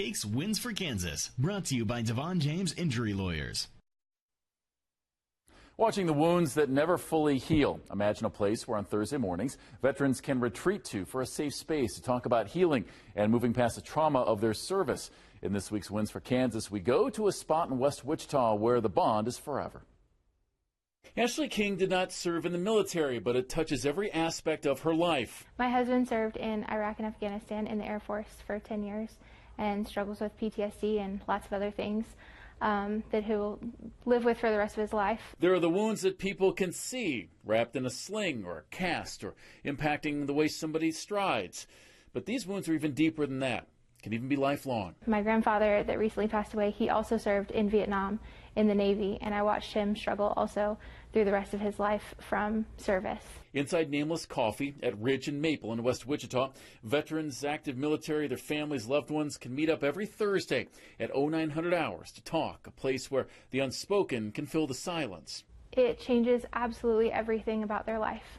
KAKE's Wins for Kansas, brought to you by DeVaughn James Injury Lawyers. Watching the wounds that never fully heal. Imagine a place where on Thursday mornings veterans can retreat to for a safe space to talk about healing and moving past the trauma of their service. In this week's Wins for Kansas, we go to a spot in West Wichita where the bond is forever. Ashley King did not serve in the military, but it touches every aspect of her life. My husband served in Iraq and Afghanistan in the Air Force for 10 years and struggles with PTSD and lots of other things that he'll live with for the rest of his life. There are the wounds that people can see, wrapped in a sling or a cast or impacting the way somebody strides. But these wounds are even deeper than that. Can even be lifelong. My grandfather that recently passed away, he also served in Vietnam in the Navy, and I watched him struggle also through the rest of his life from service. Inside Nameless Coffee at Ridge and Maple in West Wichita, veterans, active military, their families, loved ones can meet up every Thursday at 0900 hours to talk, a place where the unspoken can fill the silence. It changes absolutely everything about their life.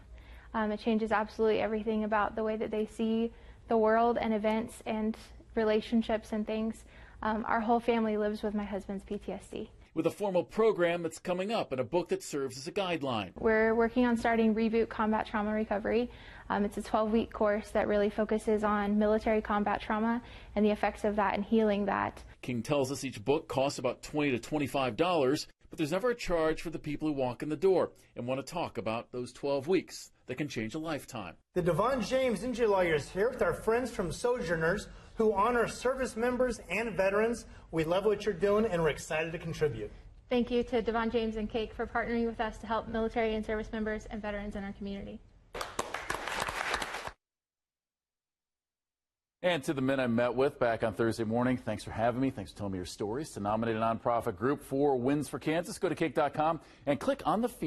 It changes absolutely everything about the way that they see the world and events and relationships and things. Our whole family lives with my husband's PTSD. With a formal program that's coming up and a book that serves as a guideline. We're working on starting Reboot Combat Trauma Recovery. It's a 12-week course that really focuses on military combat trauma and the effects of that and healing that. King tells us each book costs about $20 to $25, but there's never a charge for the people who walk in the door and want to talk about those 12 weeks that can change a lifetime. The DeVaughn James Injury Lawyers here with our friends from Sojourners, who honor service members and veterans. We love what you're doing, and we're excited to contribute. Thank you to DeVaughn James and KAKE for partnering with us to help military and service members and veterans in our community. And to the men I met with back on Thursday morning, thanks for having me. Thanks for telling me your stories. To nominate a nonprofit group for Wins for Kansas, go to KAKE.com and click on the feed.